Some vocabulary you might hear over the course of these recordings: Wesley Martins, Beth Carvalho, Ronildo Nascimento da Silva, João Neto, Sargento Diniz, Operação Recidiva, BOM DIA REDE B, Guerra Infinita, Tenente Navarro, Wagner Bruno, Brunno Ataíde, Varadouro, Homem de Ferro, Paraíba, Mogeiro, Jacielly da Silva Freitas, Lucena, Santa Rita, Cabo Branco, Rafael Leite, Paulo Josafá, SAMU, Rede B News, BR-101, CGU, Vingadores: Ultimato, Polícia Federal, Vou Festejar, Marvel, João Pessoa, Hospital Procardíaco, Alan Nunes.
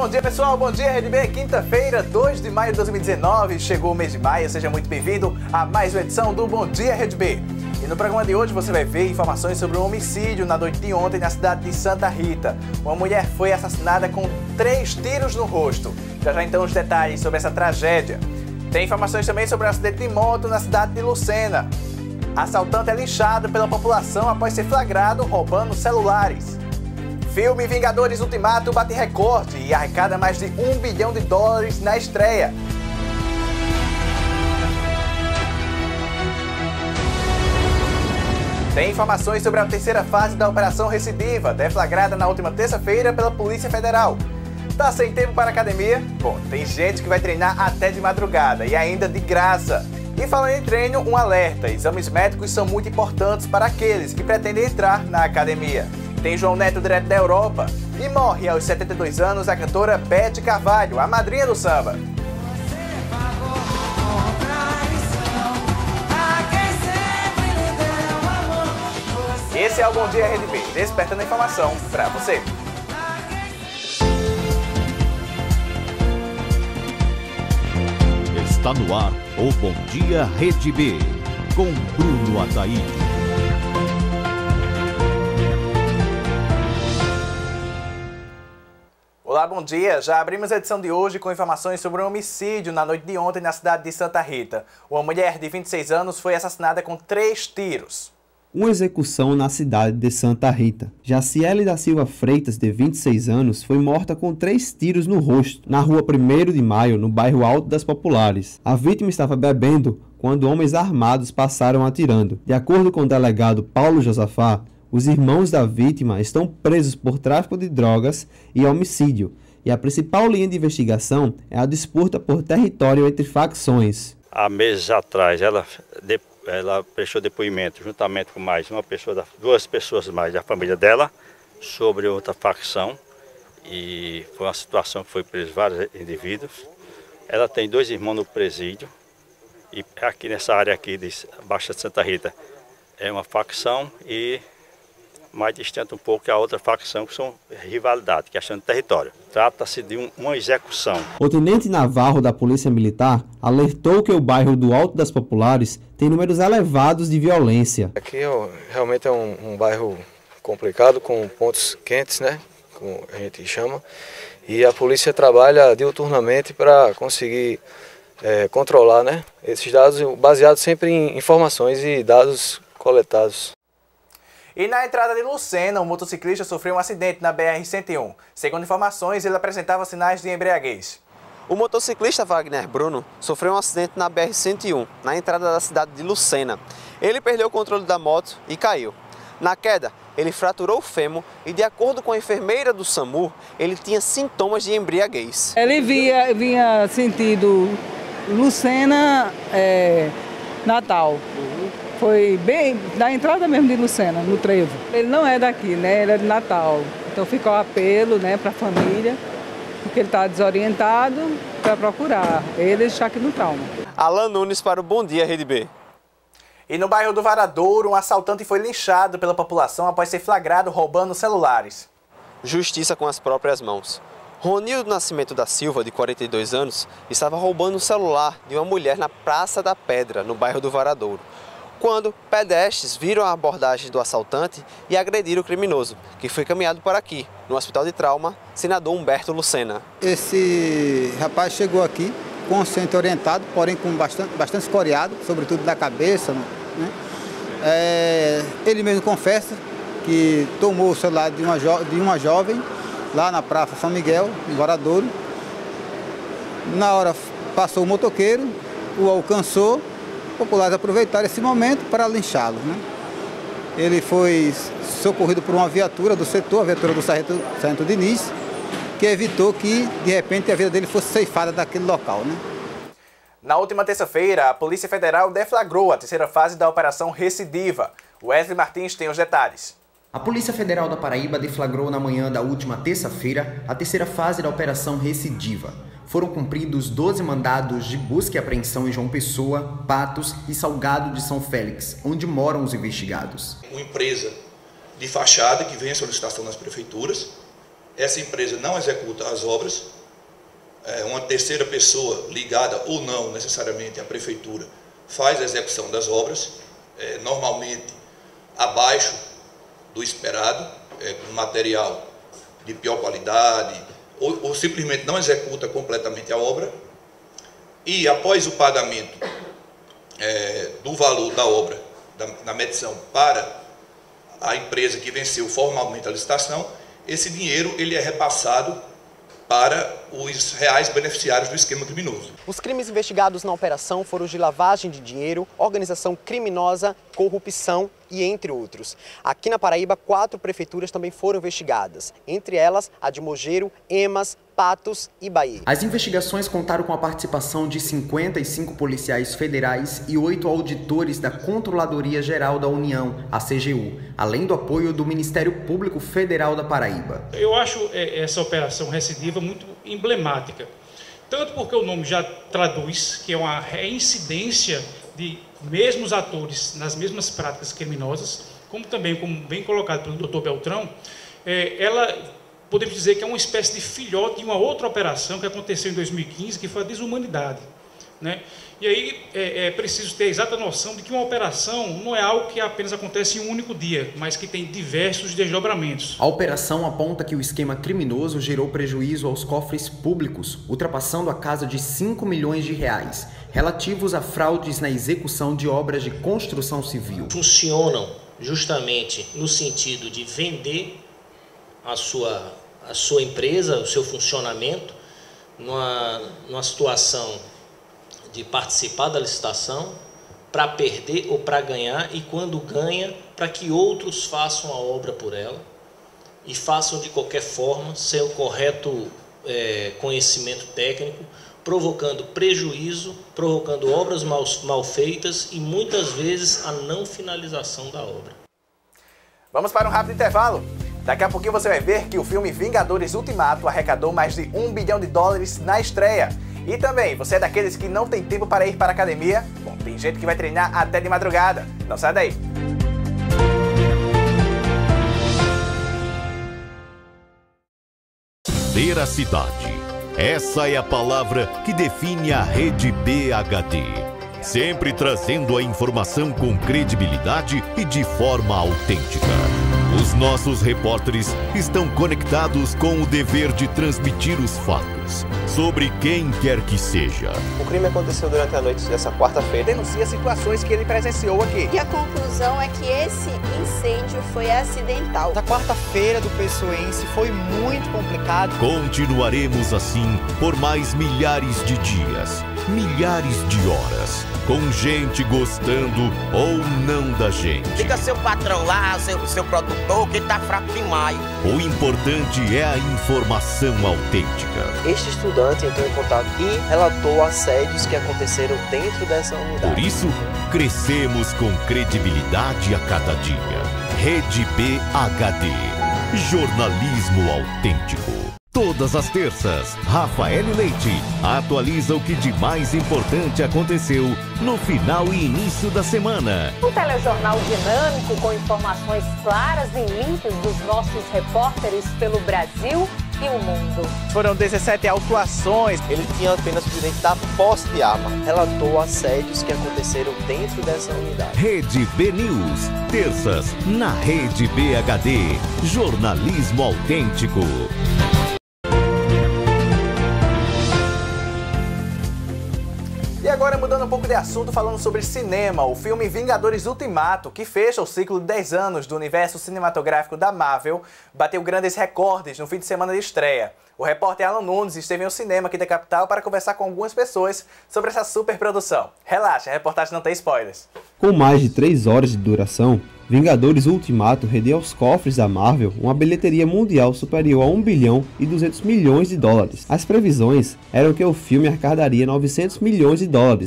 Bom dia, pessoal, bom dia, RDB. Quinta-feira, 2 de maio de 2019, chegou o mês de maio, seja muito bem-vindo a mais uma edição do Bom Dia, RDB. E no programa de hoje você vai ver informações sobre um homicídio na noite de ontem na cidade de Santa Rita. Uma mulher foi assassinada com 3 tiros no rosto. Já então os detalhes sobre essa tragédia. Tem informações também sobre um acidente de moto na cidade de Lucena. Assaltante é linchado pela população após ser flagrado roubando celulares. Filme Vingadores Ultimato bate recorde e arrecada mais de US$ 1 bilhão na estreia. Tem informações sobre a terceira fase da Operação Recidiva, deflagrada na última terça-feira pela Polícia Federal. Tá sem tempo para academia? Bom, tem gente que vai treinar até de madrugada e ainda de graça. E falando em treino, um alerta: exames médicos são muito importantes para aqueles que pretendem entrar na academia. Tem João Neto direto da Europa e morre aos 72 anos a cantora Beth Carvalho, a madrinha do samba. Esse é o Bom Dia RDB, despertando a informação para você. Está no ar o Bom Dia Rede B, com Brunno Ataíde. Olá, bom dia. Já abrimos a edição de hoje com informações sobre um homicídio na noite de ontem na cidade de Santa Rita. Uma mulher de 26 anos foi assassinada com 3 tiros. Uma execução na cidade de Santa Rita. Jacielly da Silva Freitas, de 26 anos, foi morta com 3 tiros no rosto, na rua 1º de Maio, no bairro Alto das Populares. A vítima estava bebendo quando homens armados passaram atirando. De acordo com o delegado Paulo Josafá, os irmãos da vítima estão presos por tráfico de drogas e homicídio, e a principal linha de investigação é a disputa por território entre facções. Há meses atrás, ela prestou depoimento juntamente com mais uma pessoa, duas pessoas mais da família dela, sobre outra facção, e foi uma situação que foi preso vários indivíduos. Ela tem 2 irmãos no presídio, e aqui nessa área aqui de Baixa de Santa Rita é uma facção, e mais distante um pouco é a outra facção, que são rivalidade, que é a questão de território. Trata-se de uma execução. O Tenente Navarro, da Polícia Militar, alertou que o bairro do Alto das Populares tem números elevados de violência. Aqui realmente é um bairro complicado, com pontos quentes, né, como a gente chama, e a polícia trabalha diuturnamente para conseguir controlar, né, esses dados, baseados sempre em informações e dados coletados. E na entrada de Lucena, um motociclista sofreu um acidente na BR-101. Segundo informações, ele apresentava sinais de embriaguez. O motociclista Wagner Bruno sofreu um acidente na BR-101, na entrada da cidade de Lucena. Ele perdeu o controle da moto e caiu. Na queda, ele fraturou o fêmur e, de acordo com a enfermeira do SAMU, ele tinha sintomas de embriaguez. Ele vinha sentido Lucena, Natal. Foi bem na entrada mesmo de Lucena, no trevo. Ele não é daqui, né? Ele é de Natal. Então fica o apelo, né, para a família, porque ele está desorientado, para procurar ele e deixar aqui no trauma. Alan Nunes para o Bom Dia Rede B. E no bairro do Varadouro, um assaltante foi linchado pela população após ser flagrado roubando celulares. Justiça com as próprias mãos. Ronildo Nascimento da Silva, de 42 anos, estava roubando um celular de uma mulher na Praça da Pedra, no bairro do Varadouro, quando pedestres viram a abordagem do assaltante e agrediram o criminoso, que foi encaminhado para aqui, no Hospital de Trauma, Senador Humberto Lucena. Esse rapaz chegou aqui consciente, orientado, porém com bastante escoriado, sobretudo da cabeça, né? Ele mesmo confessa que tomou o celular de uma jovem, lá na Praça São Miguel, em Varadouro. Na hora passou o motoqueiro, o alcançou. Populares aproveitaram esse momento para linchá-lo, né? Ele foi socorrido por uma viatura do setor, a viatura do Sargento Diniz, que evitou que, de repente, a vida dele fosse ceifada daquele local, né? Na última terça-feira, a Polícia Federal deflagrou a terceira fase da Operação Recidiva. Wesley Martins tem os detalhes. A Polícia Federal da Paraíba deflagrou na manhã da última terça-feira a terceira fase da Operação Recidiva. Foram cumpridos 12 mandados de busca e apreensão em João Pessoa, Patos e Salgado de São Félix, onde moram os investigados. Uma empresa de fachada que vem a solicitação nas prefeituras, essa empresa não executa as obras, uma terceira pessoa ligada ou não necessariamente à prefeitura faz a execução das obras, normalmente abaixo do esperado, com material de pior qualidade, ou simplesmente não executa completamente a obra, e após o pagamento do valor da obra, na medição para a empresa que venceu formalmente a licitação, esse dinheiro ele é repassado para os reais beneficiários do esquema criminoso. Os crimes investigados na operação foram os de lavagem de dinheiro, organização criminosa, corrupção e entre outros. Aqui na Paraíba, 4 prefeituras também foram investigadas, entre elas a de Mogeiro, Emas, Patos e Bahia. As investigações contaram com a participação de 55 policiais federais e 8 auditores da Controladoria Geral da União, a CGU, além do apoio do Ministério Público Federal da Paraíba. Eu acho essa operação recidiva muito emblemática, tanto porque o nome já traduz que é uma reincidência de mesmos atores nas mesmas práticas criminosas, como também, como bem colocado pelo Dr. Beltrão, ela podemos dizer que é uma espécie de filhote de uma outra operação que aconteceu em 2015, que foi a desumanidade, né? E aí é preciso ter a exata noção de que uma operação não é algo que apenas acontece em um único dia, mas que tem diversos desdobramentos. A operação aponta que o esquema criminoso gerou prejuízo aos cofres públicos, ultrapassando a casa de 5 milhões de reais, relativos a fraudes na execução de obras de construção civil. Funcionam justamente no sentido de vender a sua empresa, o seu funcionamento, numa situação de participar da licitação para perder ou para ganhar, e quando ganha, para que outros façam a obra por ela e façam de qualquer forma, sem o correto conhecimento técnico, provocando prejuízo, provocando obras mal feitas e muitas vezes a não finalização da obra. Vamos para um rápido intervalo. Daqui a pouquinho você vai ver que o filme Vingadores Ultimato arrecadou mais de US$ 1 bilhão na estreia. E também, você é daqueles que não tem tempo para ir para a academia? Bom, tem gente que vai treinar até de madrugada. Não sai daí! Veracidade. Essa é a palavra que define a rede BHD. Sempre trazendo a informação com credibilidade e de forma autêntica. Os nossos repórteres estão conectados com o dever de transmitir os fatos, sobre quem quer que seja. O crime aconteceu durante a noite dessa quarta-feira. Denuncia situações que ele presenciou aqui. E a conclusão é que esse incêndio foi acidental. A quarta-feira do pessoense foi muito complicado. Continuaremos assim por mais milhares de dias, milhares de horas, com gente gostando ou não da gente. Fica seu patrão lá, seu produtor, que tá fraco demais. O importante é a informação autêntica. Este estudante entrou em contato e relatou assédios que aconteceram dentro dessa unidade. Por isso, crescemos com credibilidade a cada dia. Rede BHD. Jornalismo autêntico. Todas as terças, Rafael Leite atualiza o que de mais importante aconteceu no final e início da semana. Um telejornal dinâmico com informações claras e limpas dos nossos repórteres pelo Brasil e o mundo. Foram 17 autuações. Ele tinha apenas o direito da posse de arma. Relatou assédios que aconteceram dentro dessa unidade. Rede B News, terças, na Rede BHD. Jornalismo autêntico. E agora, mudando um pouco de assunto, falando sobre cinema, o filme Vingadores Ultimato, que fecha o ciclo de 10 anos do universo cinematográfico da Marvel, bateu grandes recordes no fim de semana de estreia. O repórter Alan Nunes esteve em um cinema aqui da capital para conversar com algumas pessoas sobre essa superprodução. Relaxa, a reportagem não tem spoilers. Com mais de 3 horas de duração, Vingadores Ultimato rendeu aos cofres da Marvel uma bilheteria mundial superior a US$ 1,2 bilhão. As previsões eram que o filme arrecadaria US$ 900 milhões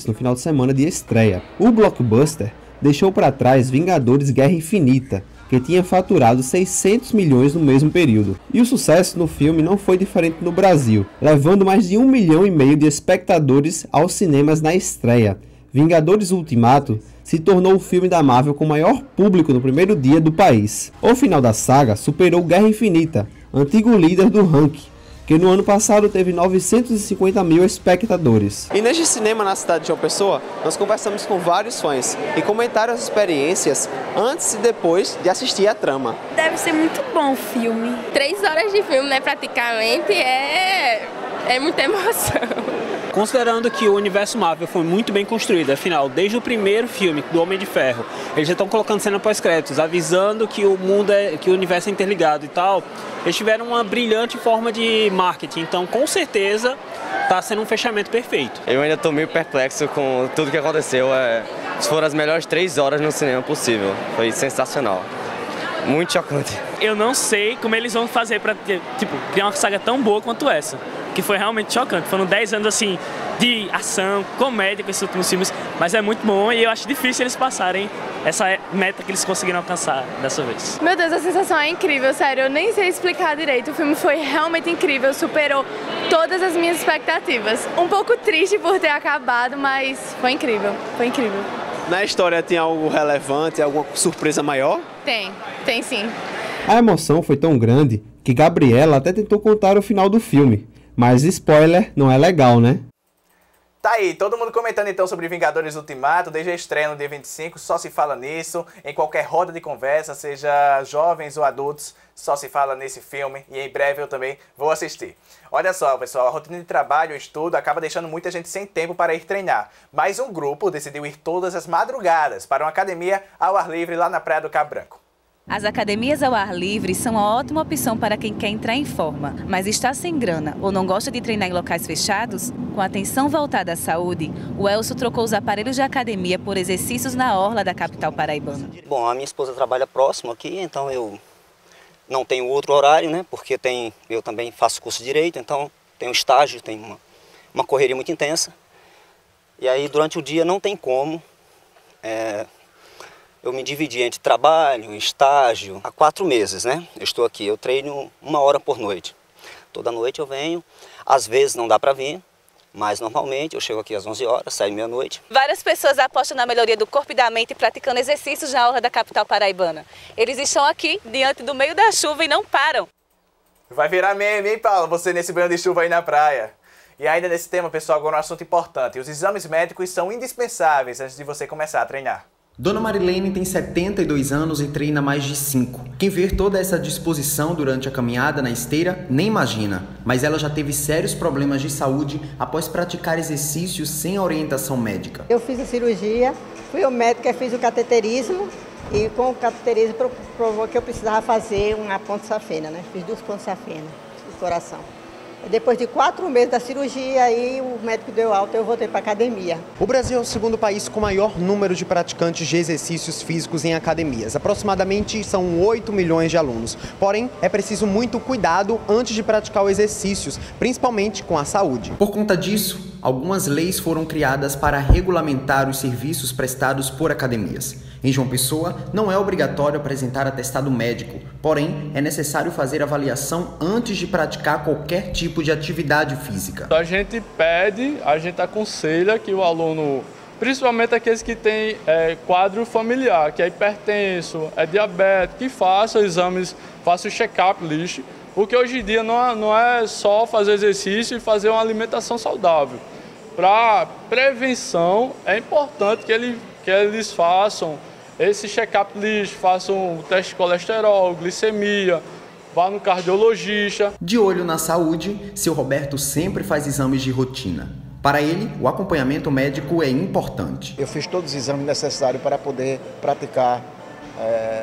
no final de semana de estreia. O blockbuster deixou para trás Vingadores Guerra Infinita, que tinha faturado US$ 600 milhões no mesmo período. E o sucesso no filme não foi diferente no Brasil, levando mais de 1,5 milhão de espectadores aos cinemas na estreia. Vingadores Ultimato se tornou o filme da Marvel com o maior público no primeiro dia do país. O final da saga superou Guerra Infinita, antigo líder do ranking, que no ano passado teve 950 mil espectadores. E neste cinema na cidade de João Pessoa, nós conversamos com vários fãs e comentaram as experiências antes e depois de assistir a trama. Deve ser muito bom o filme. 3 horas de filme, né, praticamente, é muita emoção. Considerando que o universo Marvel foi muito bem construído, afinal, desde o primeiro filme do Homem de Ferro, eles já estão colocando cena pós-créditos, avisando que o mundo que o universo é interligado e tal, eles tiveram uma brilhante forma de marketing, então com certeza está sendo um fechamento perfeito. Eu ainda estou meio perplexo com tudo que aconteceu, foram as melhores 3 horas no cinema possível, foi sensacional. Muito chocante. Eu não sei como eles vão fazer para criar uma saga tão boa quanto essa, que foi realmente chocante. Foram 10 anos assim de ação, comédia com esses últimos filmes, mas é muito bom e eu acho difícil eles passarem essa meta que eles conseguiram alcançar dessa vez. Meu Deus, a sensação é incrível, sério, eu nem sei explicar direito. O filme foi realmente incrível, superou todas as minhas expectativas. Um pouco triste por ter acabado, mas foi incrível, foi incrível. Na história tem algo relevante, alguma surpresa maior? Tem sim. A emoção foi tão grande que Gabriela até tentou contar o final do filme, mas spoiler não é legal, né? Tá aí, todo mundo comentando então sobre Vingadores Ultimato, desde a estreia no dia 25, só se fala nisso, em qualquer roda de conversa, seja jovens ou adultos, só se fala nesse filme e em breve eu também vou assistir. Olha só, pessoal, a rotina de trabalho e estudo acaba deixando muita gente sem tempo para ir treinar, mas um grupo decidiu ir todas as madrugadas para uma academia ao ar livre lá na praia do Cabo Branco. As academias ao ar livre são uma ótima opção para quem quer entrar em forma, mas está sem grana ou não gosta de treinar em locais fechados? Com a atenção voltada à saúde, o Elcio trocou os aparelhos de academia por exercícios na orla da capital paraibana. Bom, a minha esposa trabalha próximo aqui, então eu não tenho outro horário, né? Porque eu também faço curso de direito, então tem um estágio, tem uma correria muito intensa. E aí durante o dia não tem como... Eu me dividi entre trabalho, estágio, há 4 meses, né? Eu estou aqui, eu treino 1 hora por noite. Toda noite eu venho, às vezes não dá para vir, mas normalmente eu chego aqui às 11 horas, saio meia-noite. Várias pessoas apostam na melhoria do corpo e da mente praticando exercícios na orla da capital paraibana. Eles estão aqui, diante do meio da chuva e não param. Vai virar meme, hein, Paulo? Você nesse banho de chuva aí na praia. E ainda nesse tema, pessoal, agora um assunto importante. Os exames médicos são indispensáveis antes de você começar a treinar. Dona Marilene tem 72 anos e treina mais de 5. Quem vê toda essa disposição durante a caminhada na esteira nem imagina, mas ela já teve sérios problemas de saúde após praticar exercícios sem orientação médica. Eu fiz a cirurgia, fui ao médico e fiz o cateterismo e com o cateterismo provou que eu precisava fazer uma ponte safena, né? Fiz 2 pontes safena do coração. Depois de 4 meses da cirurgia, aí o médico deu alta e eu voltei para a academia. O Brasil é o segundo país com maior número de praticantes de exercícios físicos em academias. Aproximadamente são 8 milhões de alunos. Porém, é preciso muito cuidado antes de praticar os exercícios, principalmente com a saúde. Por conta disso, algumas leis foram criadas para regulamentar os serviços prestados por academias. Em João Pessoa, não é obrigatório apresentar atestado médico, porém, é necessário fazer avaliação antes de praticar qualquer tipo de atividade física. A gente pede, a gente aconselha que o aluno, principalmente aqueles que têm quadro familiar, que é hipertenso, é diabético, que faça exames, faça o check-up list. O que hoje em dia não é só fazer exercício e fazer uma alimentação saudável. Para prevenção, é importante que eles façam esse check-up list, façam o teste de colesterol, glicemia, vá no cardiologista. De olho na saúde, seu Roberto sempre faz exames de rotina. Para ele, o acompanhamento médico é importante. Eu fiz todos os exames necessários para poder praticar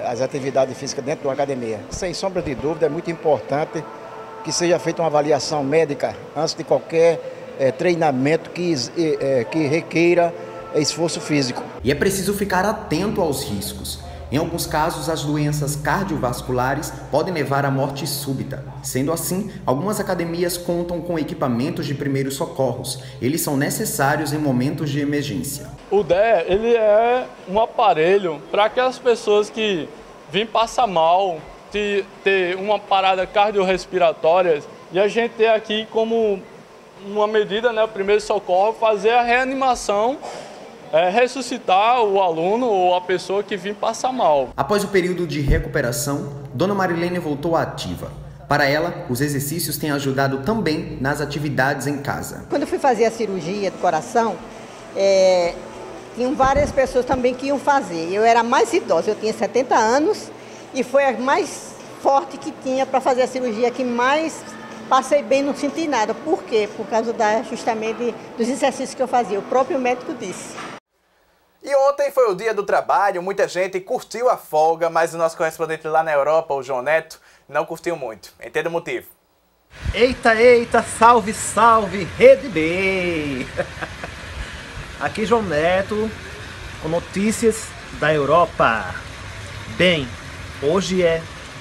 as atividades físicas dentro de uma academia. Sem sombra de dúvida, é muito importante que seja feita uma avaliação médica antes de qualquer treinamento que requeira esforço físico. E é preciso ficar atento aos riscos. Em alguns casos, as doenças cardiovasculares podem levar à morte súbita. Sendo assim, algumas academias contam com equipamentos de primeiros socorros. Eles são necessários em momentos de emergência. O DER, ele é um aparelho para aquelas pessoas que vêm passar mal, ter uma parada cardiorrespiratória. E a gente tem aqui como uma medida, né, o primeiro socorro, fazer a reanimação, ressuscitar o aluno ou a pessoa que vinha passar mal. Após o período de recuperação, Dona Marilene voltou à ativa. Para ela, os exercícios têm ajudado também nas atividades em casa. Quando eu fui fazer a cirurgia do coração, tinham várias pessoas também que iam fazer. Eu era mais idosa, eu tinha 70 anos e foi a mais forte que tinha para fazer a cirurgia, que mais passei bem, não senti nada. Por quê? Por causa justamente dos exercícios que eu fazia, o próprio médico disse. E ontem foi o dia do trabalho, muita gente curtiu a folga, mas o nosso correspondente lá na Europa, o João Neto, não curtiu muito. Entenda o motivo. Eita, eita, salve, salve, Rede B! Aqui João Neto, com notícias da Europa. Bem, hoje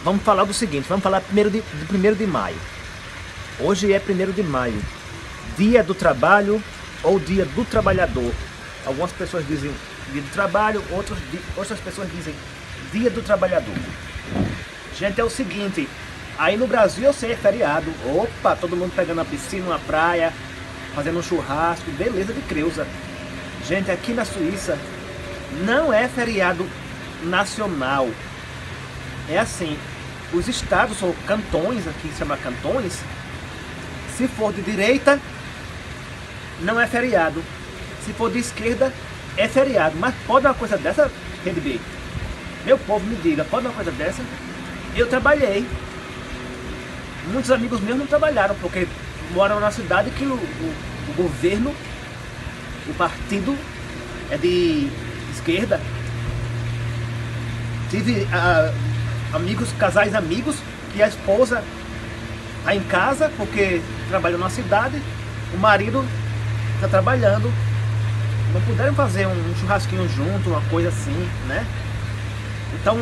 vamos falar do seguinte, vamos falar primeiro de 1º de maio. Hoje é 1º de maio, dia do trabalho ou dia do trabalhador. Algumas pessoas dizem dia do trabalho, outras pessoas dizem dia do trabalhador. Gente, é o seguinte, aí no Brasil eu sei, é feriado, opa, todo mundo pegando a piscina, uma praia, fazendo um churrasco, beleza de creusa. Gente, aqui na Suíça não é feriado nacional, é assim, os estados ou cantões, aqui se chama cantões, se for de direita não é feriado, se for de esquerda é feriado, mas pode uma coisa dessa, Rede B? Meu povo, me diga, pode uma coisa dessa? Eu trabalhei, muitos amigos meus não trabalharam, porque moram na cidade que o governo, o partido é de esquerda. Tive amigos, casais amigos, que a esposa está em casa porque trabalhou na cidade, o marido está trabalhando, não puderam fazer um churrasquinho junto, uma coisa assim, né? Então,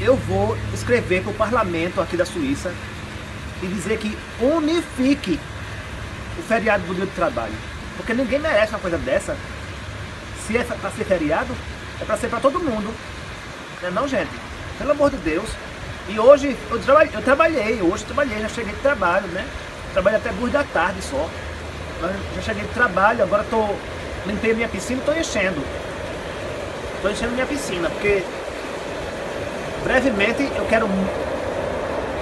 eu vou escrever para o parlamento aqui da Suíça e dizer que unifique o feriado do dia do trabalho. Porque ninguém merece uma coisa dessa. Se é para ser feriado, é para ser para todo mundo. Não é não, gente? Pelo amor de Deus. E hoje eu trabalhei, já cheguei de trabalho, né? Trabalho até 2 da tarde só. Mas já cheguei de trabalho, agora limpei minha piscina e estou enchendo. Estou enchendo minha piscina, porque brevemente eu quero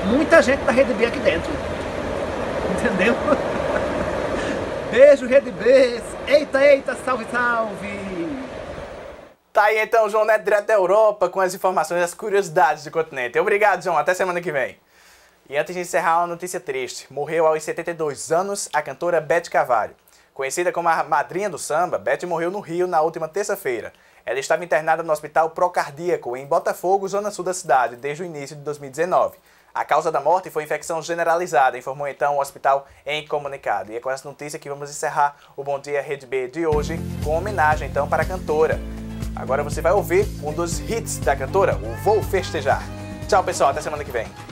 muita gente da Rede B aqui dentro, entendeu? Beijo, Rede B! Eita, eita, salve, salve! Tá aí então, João Neto, direto da Europa, com as informações e as curiosidades do continente. Obrigado, João, até semana que vem. E antes de encerrar, uma notícia triste. Morreu aos 72 anos a cantora Beth Carvalho. Conhecida como a madrinha do samba, Beth morreu no Rio na última terça-feira. Ela estava internada no Hospital Procardíaco, em Botafogo, zona sul da cidade, desde o início de 2019. A causa da morte foi infecção generalizada, informou então o hospital em comunicado. E é com essa notícia que vamos encerrar o Bom Dia Rede B de hoje, com homenagem então para a cantora. Agora você vai ouvir um dos hits da cantora, o Vou Festejar. Tchau pessoal, até semana que vem.